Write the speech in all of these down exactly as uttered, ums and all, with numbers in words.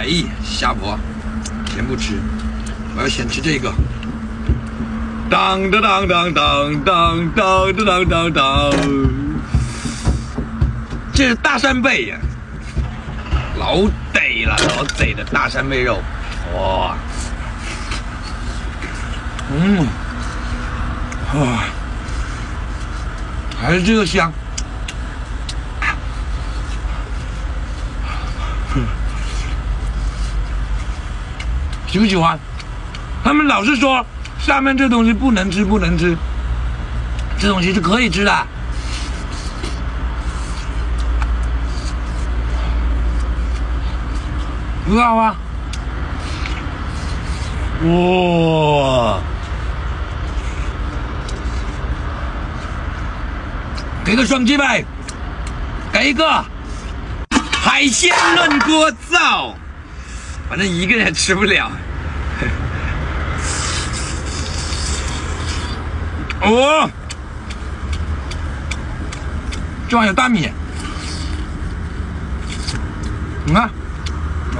哎呀，虾婆，甜不吃，我要先吃这个。当当当当当当当当当当，这是大扇贝呀，老逮了，老逮的大扇贝肉，哇，嗯，啊，还是这个香。 喜不喜欢？他们老是说下面这东西不能吃，不能吃，这东西是可以吃的。知道吗？哇！给个双击呗，给一个海鲜焖锅灶。 反正一个人吃不了。哦，这玩意有大米，你看，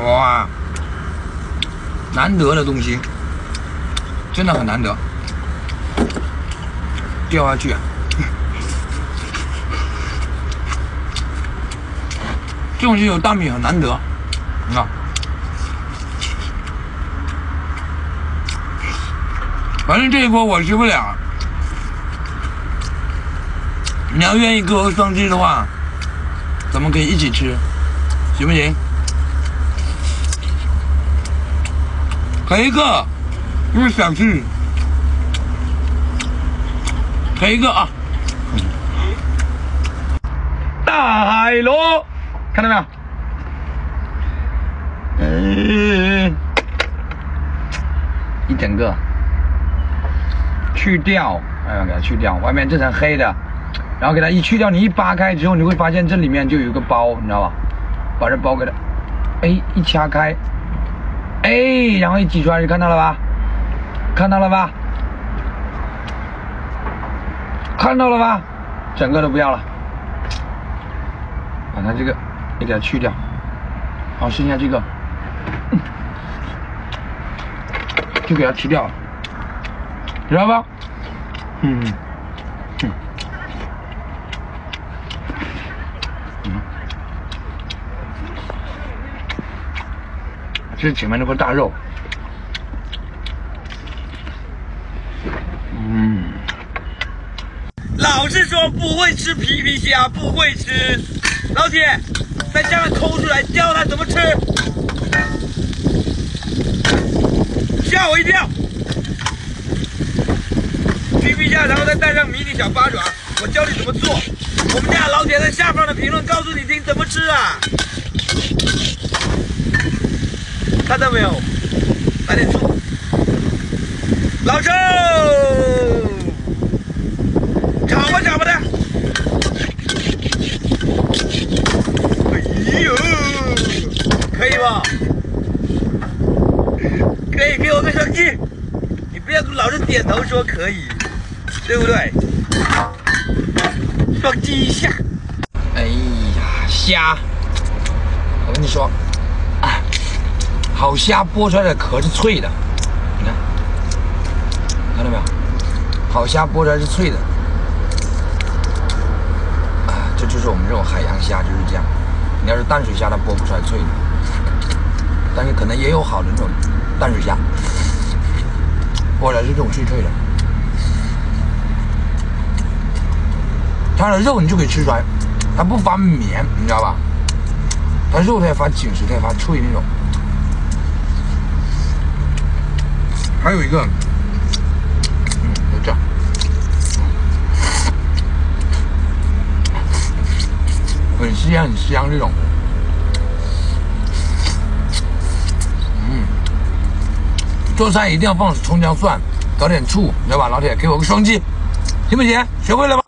哇，难得的东西，真的很难得，掉下去、啊。这种东西有大米很难得，你看。 反正这一锅我吃不了。你要愿意给我个双击的话，咱们可以一起吃，行不行？给一个，因为想吃。给一个啊！大海螺，看到没有？嗯，一整个。 去掉，哎呀，给它去掉，外面这层黑的，然后给它一去掉，你一扒开之后，你会发现这里面就有一个包，你知道吧？把这包给它，哎，一掐开，哎，然后一挤出来就看到了吧？看到了吧？看到了吧？整个都不要了，把它这个也给它去掉，好，剩下这个就给它吃掉了。 知道吧？嗯，嗯，嗯，这是前面那块大肉。嗯，老是说不会吃皮皮虾，不会吃。老铁，在下面抠出来，教他怎么吃，吓我一跳。 皮皮虾，然后再带上迷你小八爪，我教你怎么做。我们家老铁在下方的评论告诉你听怎么吃啊！看到没有？来点醋，老抽，炒吧炒吧的。哎呦，可以吧？可以，给我个双击。 不要老是点头说可以，对不对？双击一下。哎呀，虾！我跟你说，啊，好虾剥出来的壳是脆的，你看，看到没有？好虾剥出来是脆的，啊，这就是我们这种海洋虾就是这样。你要是淡水虾，它剥不出来脆的，但是可能也有好的那种淡水虾。 过来是这种脆脆的，它的肉你就可以吃出来，它不发绵，你知道吧？它肉它也发紧实，它也发脆那种。还有一个，嗯，就这样，很香很香这种。 做菜一定要放葱姜蒜，搞点醋，你知道吧？老铁，给我个双击，行不行？学会了吗？